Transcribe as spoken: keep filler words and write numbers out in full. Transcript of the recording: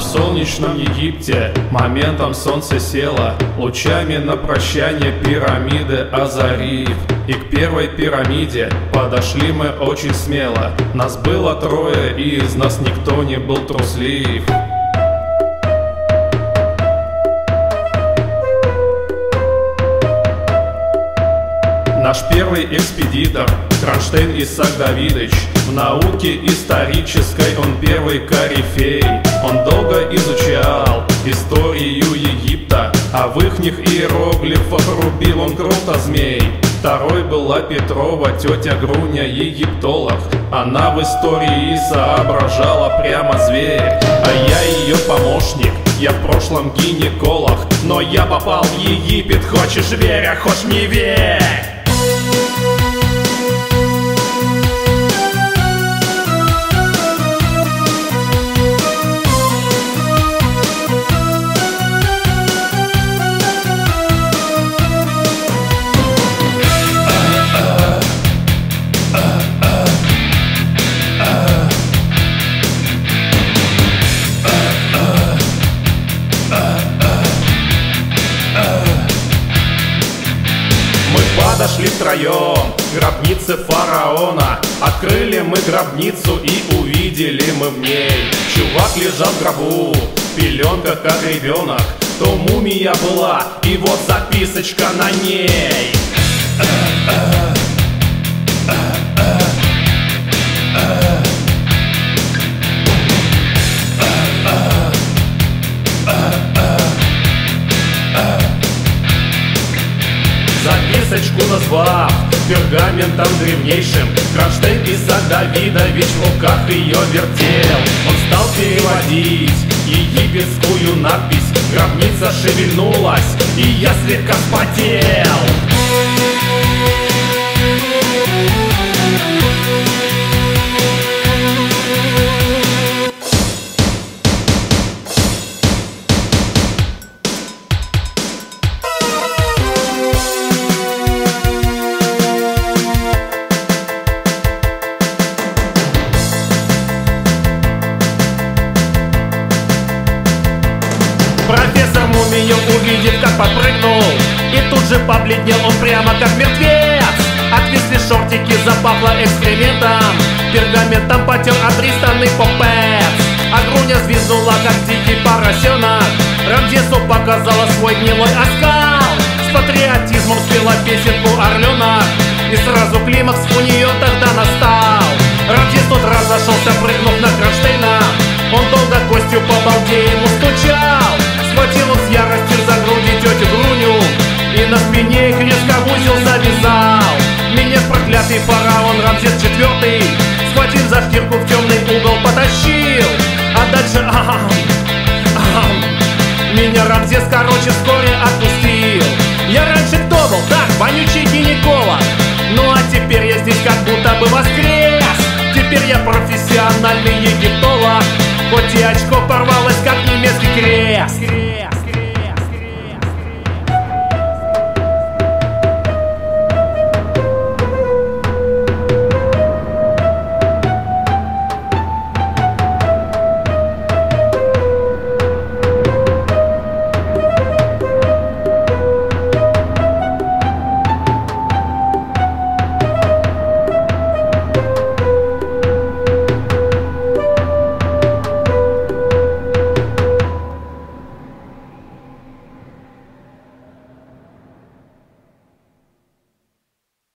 в солнечном Египте моментом солнце село, лучами на прощание пирамиды озарив. И к первой пирамиде подошли мы очень смело, нас было трое, и из нас никто не был труслив. Наш первый экспедитор Кронштейн Исаак Давидыч, в науке исторической он первый корифей. Он долго изучал историю Египта, а в ихних иероглифах рубил он круто змей. Второй была Петрова, тетя Груня, египтолог. Она в истории соображала прямо зверь. А я ее помощник, я в прошлом гинеколог, но я попал в Египет, хочешь верь, а хочешь не верь. Подошли втроем к гробнице фараона, открыли мы гробницу и увидели мы в ней. Чувак лежал в гробу, пеленка как ребенок, то мумия была, и вот записочка на ней. Записочку назвав пергаментом древнейшим, Кронштейн Иса Давидович в руках ее вертел. Он стал переводить египетскую надпись, гробница шевельнулась, и я слегка вспотел. Профессор мумию увидев, как подпрыгнул, и тут же побледнел он прямо как мертвец. Отвисли шортики, запахло экскрементом, пергаментом потер обристанный попец. А Груня звизнула, как дикий поросенок, Рамзесу показала свой гнилой оскал. С патриотизмом спела песенку «Орленок», и сразу климакс у нее тогда настал. Рамзес тут разошелся, прыгнув на Кронштейна, он долго костью побалдеял.